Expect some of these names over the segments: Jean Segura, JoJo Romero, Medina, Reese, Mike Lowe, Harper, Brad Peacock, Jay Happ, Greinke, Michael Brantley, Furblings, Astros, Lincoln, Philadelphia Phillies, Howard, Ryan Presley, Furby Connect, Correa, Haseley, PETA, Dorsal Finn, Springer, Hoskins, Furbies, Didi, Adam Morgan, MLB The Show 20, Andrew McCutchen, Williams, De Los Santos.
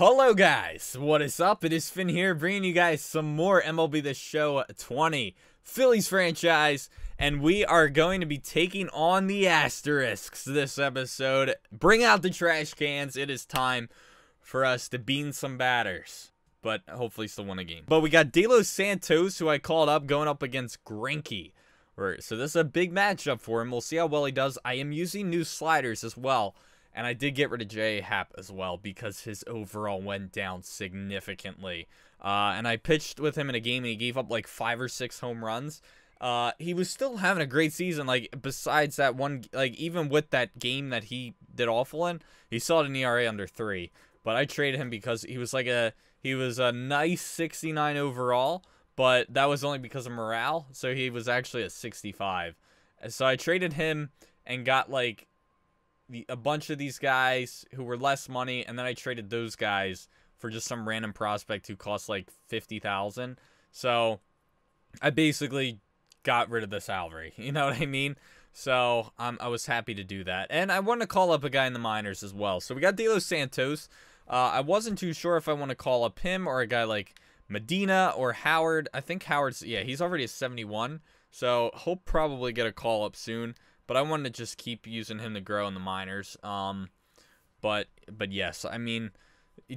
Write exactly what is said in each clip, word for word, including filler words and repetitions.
Hello guys, what is up? It is Finn here bringing you guys some more M L B The Show twenty Phillies franchise, and we are going to be taking on the Asterisks this episode. Bring out the trash cans, it is time for us to bean some batters, but hopefully still win a game. But we got De Los Santos, who I called up, going up against Greinke. So this is a big matchup for him. We'll see how well he does. I am using new sliders as well. And I did get rid of Jay Happ as well because his overall went down significantly. Uh, and I pitched with him in a game and he gave up like five or six home runs. Uh, he was still having a great season. Like besides that one, like even with that game that he did awful in, he still had an E R A under three. But I traded him because he was like a he was a nice sixty-nine overall, but that was only because of morale. So he was actually at sixty-five. So I traded him and got like a bunch of these guys who were less money, and then I traded those guys for just some random prospect who cost like fifty thousand. So I basically got rid of the salary, you know what I mean? So um, I was happy to do that, and I want to call up a guy in the minors as well. So we got De Los Santos. uh, I wasn't too sure if I want to call up him or a guy like Medina or Howard. I think Howard's, yeah, he's already a seventy-one, so he'll probably get a call up soon. But I wanted to just keep using him to grow in the minors. Um, but but yes, I mean,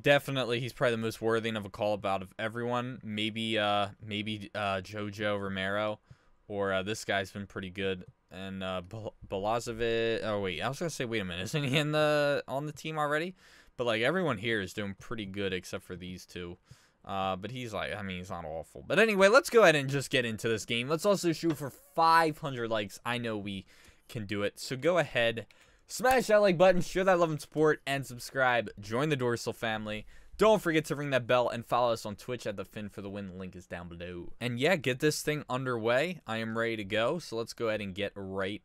definitely he's probably the most worthy of a call-up out of everyone. Maybe uh, maybe uh, JoJo Romero, or uh, this guy's been pretty good. And uh, Belazovic. Oh wait, I was gonna say, wait a minute, isn't he in the on the team already? But like everyone here is doing pretty good except for these two. Uh, but he's like, I mean, he's not awful. But anyway, let's go ahead and just get into this game. Let's also shoot for five hundred likes. I know we can do it. So go ahead, smash that like button, share that love and support, and subscribe. Join the Dorsal family. Don't forget to ring that bell and follow us on Twitch at the Fin for the Win. Link is down below. And yeah, get this thing underway. I am ready to go. So let's go ahead and get right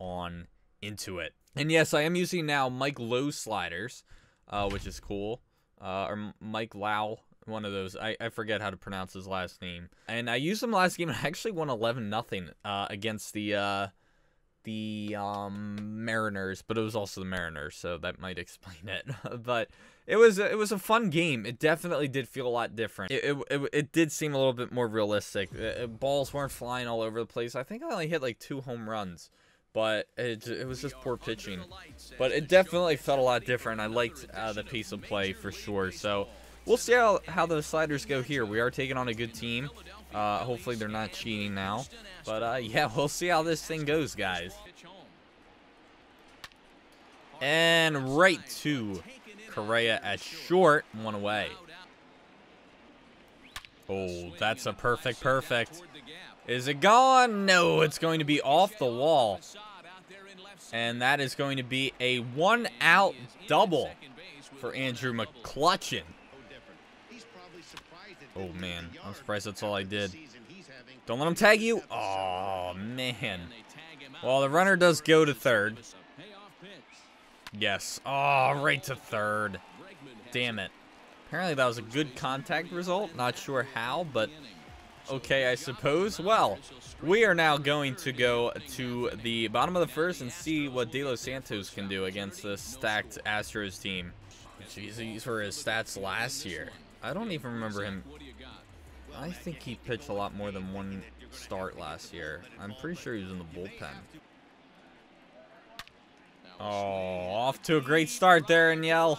on into it. And yes, I am using now Mike Lowe sliders, uh, which is cool. Uh, or Mike Lowe, one of those. I, I forget how to pronounce his last name. And I used him last game and I actually won eleven nothing uh, against the... Uh, the um Mariners, but it was also the Mariners, so that might explain it. But it was it was a fun game. It definitely did feel a lot different. It it, it, it did seem a little bit more realistic. It, balls weren't flying all over the place. I think I only hit like two home runs, but it, it was just poor pitching. But it definitely felt a lot different. I liked uh, the pace of play for sure. So we'll see how, how those sliders go here. We are taking on a good team. Uh, hopefully they're not cheating now. But, uh, yeah, we'll see how this thing goes, guys. And right to Correa at short. One away. Oh, that's a perfect, perfect. Is it gone? No, it's going to be off the wall. And that is going to be a one-out double for Andrew McCutchen. Oh, man. I'm surprised that's all I did. Don't let him tag you. Oh, man. Well, the runner does go to third. Yes. Oh, right to third. Damn it. Apparently that was a good contact result. Not sure how, but okay, I suppose. Well, we are now going to go to the bottom of the first and see what De Los Santos can do against this stacked Astros team. Jeez, these were his stats last year. I don't even remember him. I think he pitched a lot more than one start last year. I'm pretty sure he was in the bullpen. Oh, off to a great start there, Yell.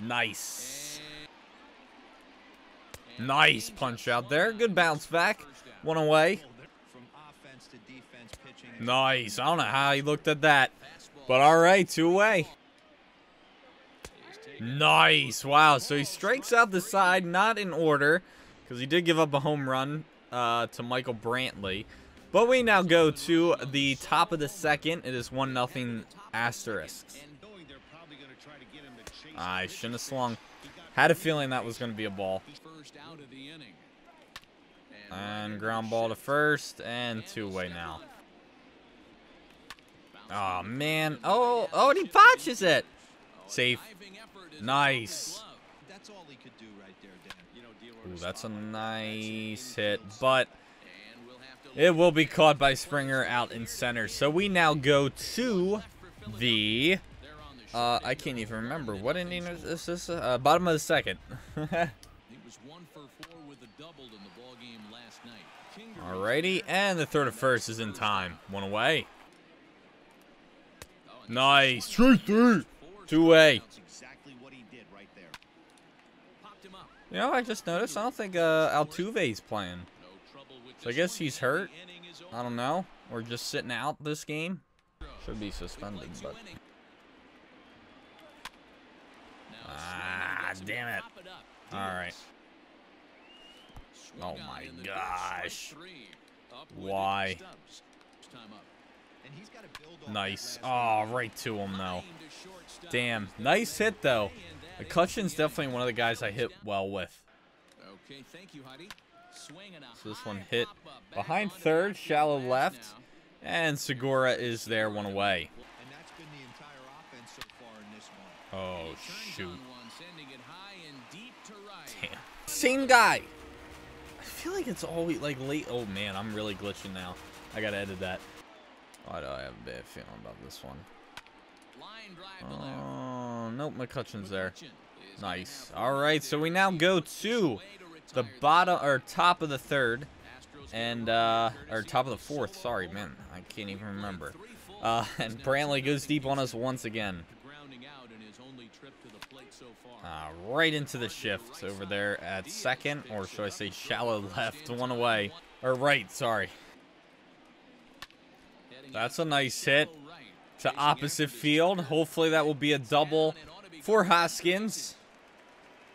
Nice. Nice punch out there. Good bounce back. One away. Nice. I don't know how he looked at that. But all right, two away. Nice. Wow, so he strikes out the side, not in order, because he did give up a home run uh, to Michael Brantley. But we now go to the top of the second. It is one nothing Asterisks. I shouldn't have slung. Had a feeling that was going to be a ball. And ground ball to first, and two away now. Oh, man. Oh, oh, and he botches it. Safe. Nice. Ooh, that's a nice hit, but it will be caught by Springer out in center. So we now go to the Uh, I can't even remember. What inning is this? Is this? Uh, bottom of the second. Alrighty, and the third of first is in time. One away. Nice. three three. two-way. You know, I just noticed, I don't think uh, Altuve's playing. So I guess he's hurt. I don't know. Or just sitting out this game. Should be suspended, but... Ah, damn it. Alright. Oh my gosh. Why? Nice. Oh, right to him, though. Damn. Nice hit, though. McCutchen's definitely one of the guys I hit well with. So this one hit behind third, shallow left, and Segura is there, one away. Oh, shoot. Damn. Same guy. I feel like it's always like late. Oh, man, I'm really glitching now. I got to edit that. Why do I have a bad feeling about this one? Oh, nope, McCutchen's there. Nice. All right, so we now go to the bottom or top of the third, and uh, or top of the fourth. Sorry, man, I can't even remember. Uh, and Brantley goes deep on us once again. Uh, right into the shift over there at second, or should I say shallow left, one away. Or right, sorry. That's a nice hit to opposite field. Hopefully that will be a double for Hoskins.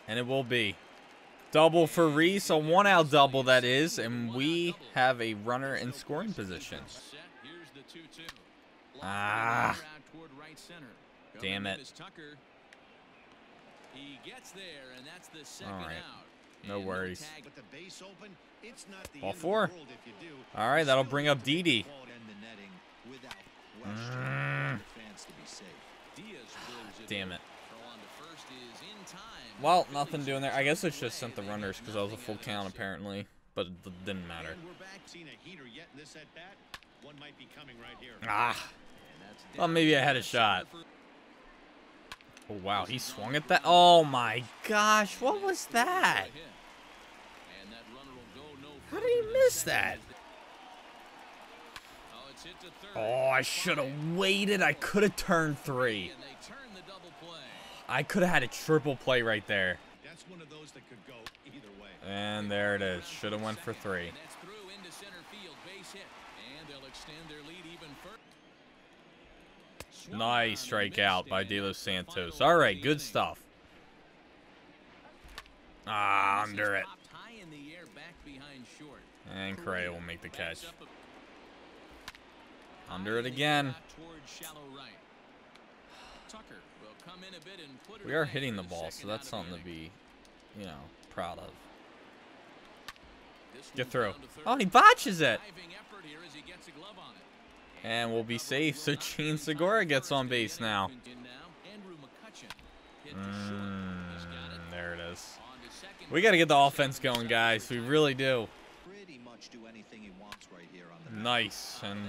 And it will be. Double for Reese, a one-out double that is, and we have a runner in scoring position. Ah, damn it. All right. No worries. Ball four. All right, that'll bring up Didi. Mm. Damn it. Well, nothing doing there. I guess I should have sent the runners because I was a full count apparently, but it didn't matter. Ah. Well, maybe I had a shot. Oh, wow, he swung at that. Oh, my gosh. What was that? How did he miss that? Oh, I should have waited. I could have turned three. I could have had a triple play right there. And there it is. Should have went for three. Nice strikeout by De Los Santos. All right, good stuff. Ah, under it. And Correa will make the catch. Under it again. We are hitting the ball, so that's something to be, you know, proud of. Get through. Oh, he botches it. And we'll be safe, so Jean Segura gets on base now. Mm, there it is. We got to get the offense going, guys. We really do. Nice. And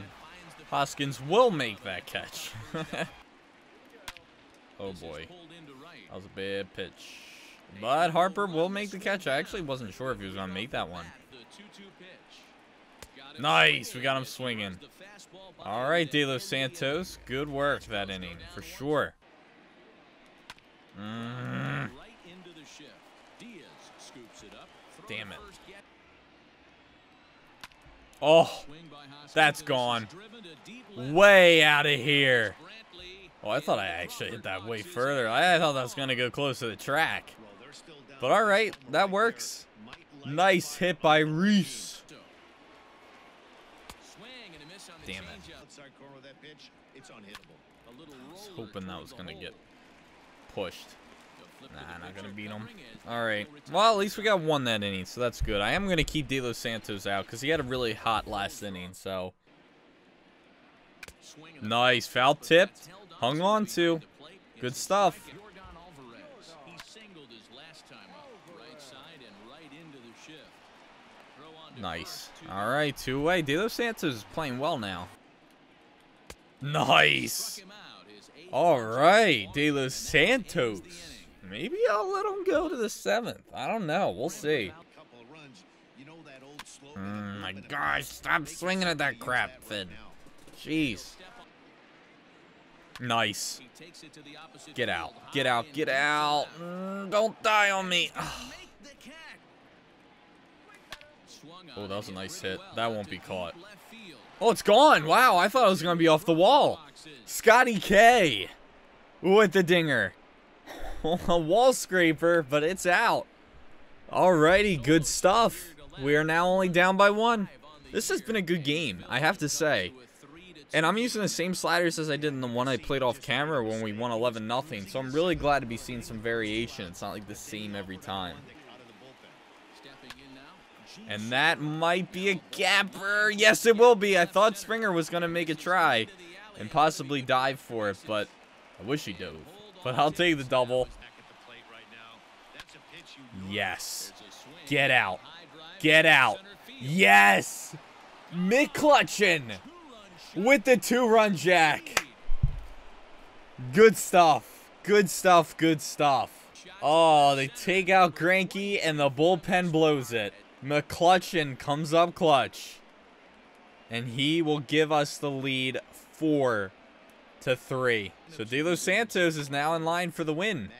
Hoskins will make that catch. Oh, boy. That was a bad pitch. But Harper will make the catch. I actually wasn't sure if he was going to make that one. Nice. We got him swinging. All right, De Los Santos. Good work that inning, for sure. Mm. Damn it. Oh, that's gone. Way out of here. Oh, I thought I actually hit that way further. I thought that was going to go close to the track. But all right, that works. Nice hit by Reese. Damn it. I was hoping that was going to get pushed. Nah, not going to beat him. All right. Well, at least we got one that inning, so that's good. I am going to keep De Los Santos out because he had a really hot last inning, so. Nice. Foul tipped. Hung on to. Good stuff. Nice. All right, two away. De Los Santos is playing well now. Nice. All right, De Los Santos. Maybe I'll let him go to the seventh. I don't know. We'll see. Oh my gosh, stop swinging at that crap, Finn. Jeez. Nice. Get out. Get out. Get out. Mm, don't die on me. Oh, that was a nice hit. That won't be caught. Oh, it's gone. Wow, I thought it was going to be off the wall. Scotty K with the dinger. A wall scraper, but it's out. Alrighty, good stuff. We are now only down by one. This has been a good game, I have to say. And I'm using the same sliders as I did in the one I played off camera when we won eleven nothing. So I'm really glad to be seeing some variation. It's not like the same every time. And that might be a gapper. Yes, it will be. I thought Springer was going to make a try and possibly dive for it, but I wish he dove. But I'll take the double. Yes. Get out. Get out. Yes. McCutchen with the two-run jack. Good stuff. Good stuff. Good stuff. Oh, they take out Greinke, and the bullpen blows it. McCutchen comes up clutch, and he will give us the lead four to three. So De Los Santos is now in line for the win.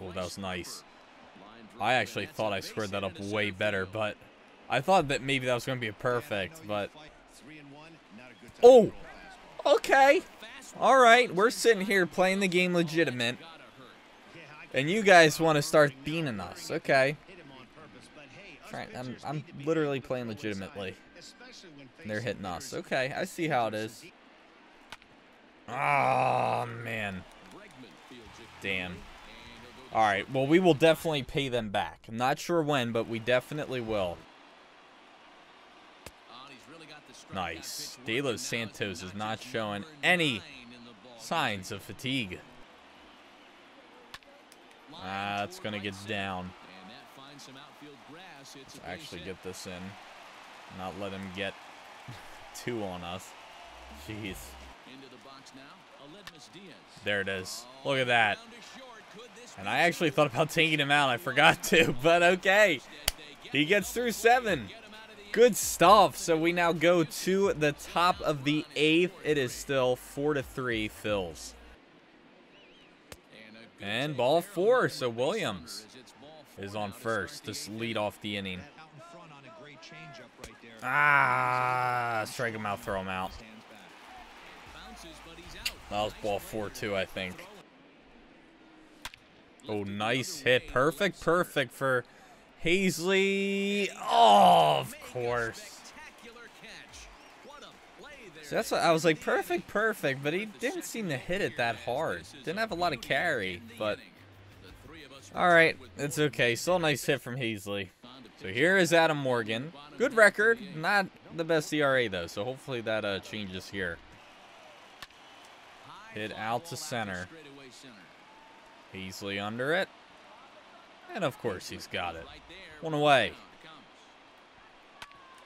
Oh, that was nice. I actually thought I squared that up way better, but I thought that maybe that was going to be a perfect, but oh, okay. All right, we're sitting here playing the game legitimate. And you guys want to start beaning us, okay? Right, I'm, I'm literally playing legitimately. And they're hitting us, okay? I see how it is. Ah, oh, man, damn. All right, well, we will definitely pay them back. I'm not sure when, but we definitely will. Nice. De Los Santos is not showing any signs of fatigue. Ah, that's going to get down. Let's actually get this in. Not let him get two on us. Jeez. There it is. Look at that. And I actually thought about taking him out. I forgot to, but okay. He gets through seven. Good stuff. So we now go to the top of the eighth. It is still four to three Phils. And ball four, so Williams is on first to lead off the inning. Ah, strike him out, throw him out. That was ball four, too, I think. Oh, nice hit. Perfect, perfect for Haseley. Oh, of course. So that's what I was like, perfect, perfect, but he didn't seem to hit it that hard. Didn't have a lot of carry, but all right, it's okay. Still a nice hit from Haseley. So here is Adam Morgan. Good record, not the best E R A though, so hopefully that uh, changes here. Hit out to center. Haseley under it. And of course he's got it. One away.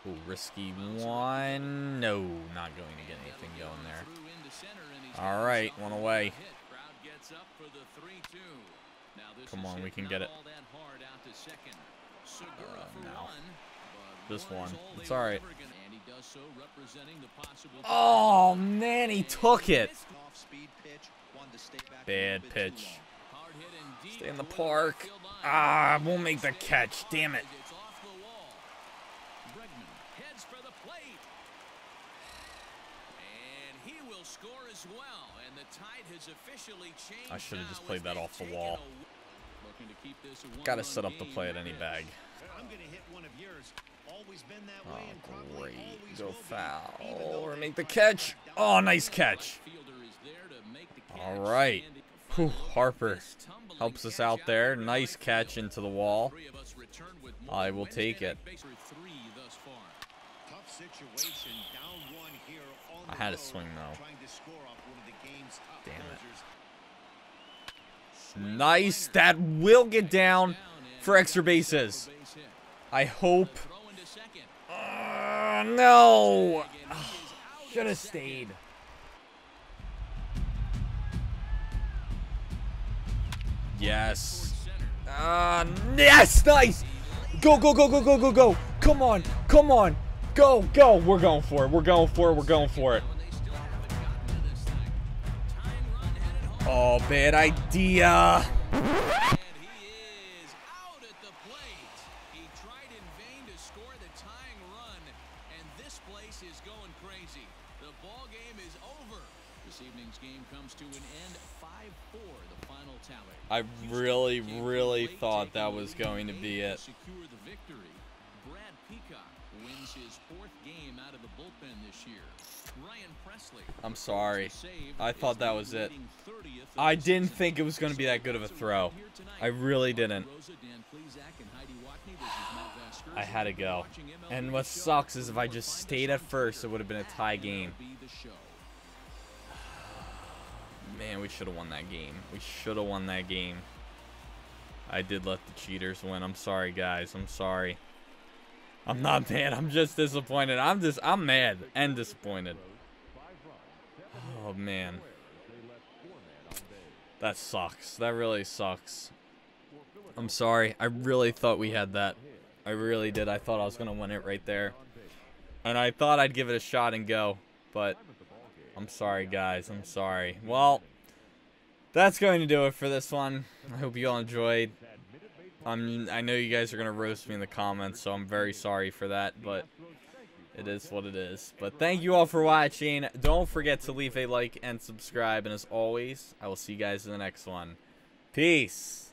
Ooh, risky one. No, not going to get anything going there. All right, one away. Come on, we can get it. Uh, no. This one. It's all right. Oh, man, he took it. Bad pitch. Stay in the park. Ah, won't make the catch. Damn it. I should have just played that off the wall. Gotta set up the play at any bag. Oh, great. Go foul. Or make the catch. Oh, nice catch. All right. Whew, Harper helps us out there. Nice catch into the wall. I will take it. I had a swing, though. Damn it. Nice. That will get down for extra bases. I hope. Uh, no. Should have stayed. Yes. Uh, yes, nice. Go, go, go, go, go, go, go. Come on, come on. Go, go. We're going for it. We're going for it. We're going for it. Oh, bad idea. I really, really thought that was going to be it. Secure the victory. Brad Peacock wins his fourth game out of the bullpen this year. Ryan Presley. I'm sorry. I thought that was it. I didn't think it was going to be that good of a throw. I really didn't. I had to go. And what sucks is if I just stayed at first, it would have been a tie game. Man, we should have won that game. We should have won that game. I did let the cheaters win. I'm sorry, guys. I'm sorry. I'm not mad. I'm just disappointed. I'm just, I'm mad and disappointed. Oh, man. That sucks. That really sucks. I'm sorry. I really thought we had that. I really did. I thought I was going to win it right there. And I thought I'd give it a shot and go. But I'm sorry, guys. I'm sorry. Well, that's going to do it for this one. I hope you all enjoyed. I'm, I know you guys are going to roast me in the comments, so I'm very sorry for that, but it is what it is. But thank you all for watching. Don't forget to leave a like and subscribe. And as always, I will see you guys in the next one. Peace.